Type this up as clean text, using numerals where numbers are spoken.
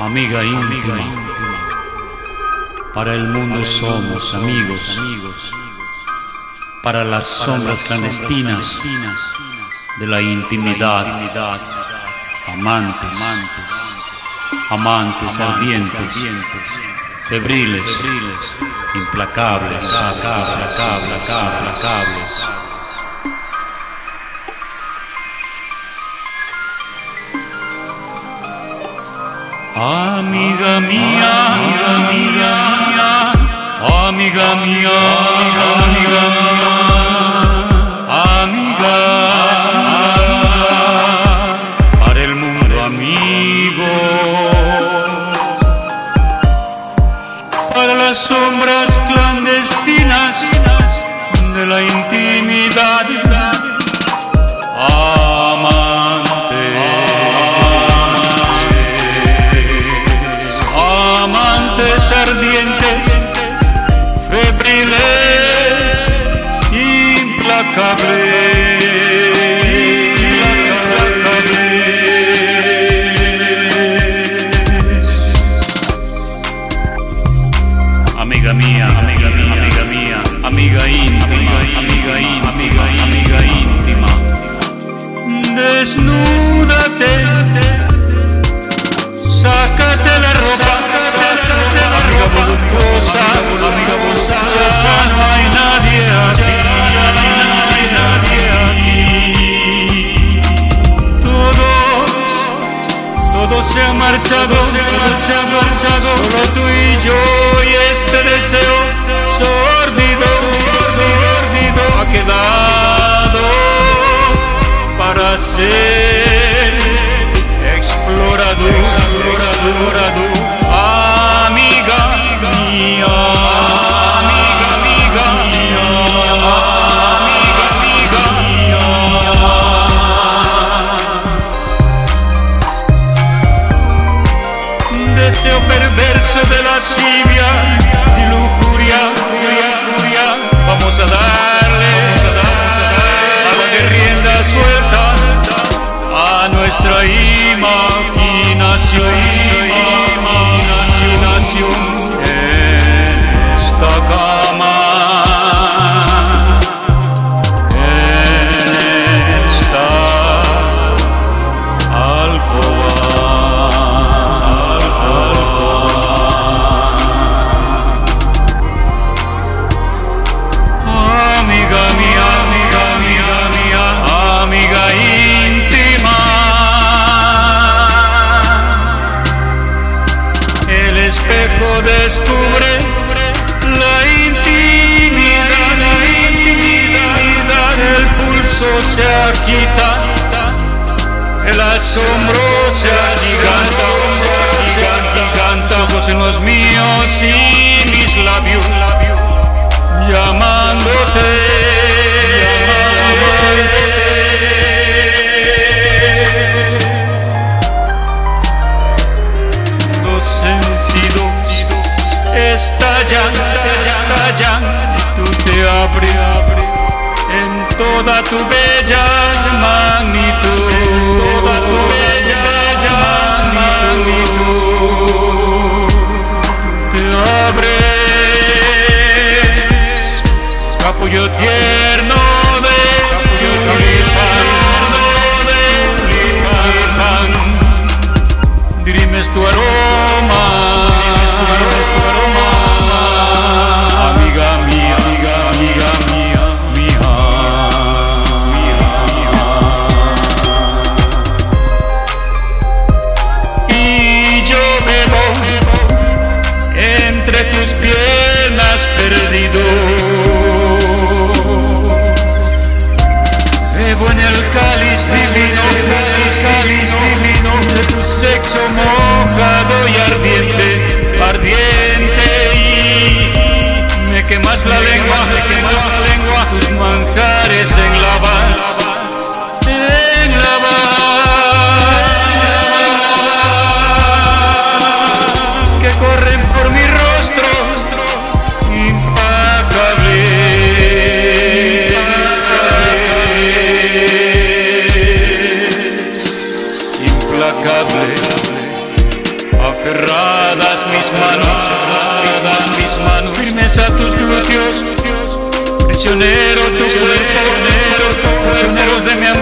Amiga íntima, para el mundo somos amigos, para las sombras clandestinas de la intimidad, amantes ardientes, febriles, implacables, Amiga mía, amiga mía, amiga, para el mundo amigo, para las sombras clandestinas de la intimidad. Ardientes, febriles, implacables. Amiga mía, amiga íntima, amiga íntima, desnúdate, sácate la ropa. Ya no hay nadie aquí, Todo se ha marchado, solo tú y yo y este deseo sórdido ha quedado para ser explorador. Deseo perverso de lascivia y lujuria, vamos a darle rienda suelta a nuestra imaginación en esta cama, en esta alcoba. Descubre la intimidad, el pulso se agita, el asombro se agiganta, ojos en los míos y mis labios, llamándote, los sentidos. Estallan, tú te abres en toda tu bella magnitud, te abres, capullo tierno de tulipán, dirimes tu aroma. Cáliz divino de tu sexo mojado y ardiente, y me quemas la lengua, tus manjares en lavas, que corren por mi rostro impagable. Aferradas mis manos, firmes a tus glúteos, prisionero tu cuerpo, prisioneros de mi amor.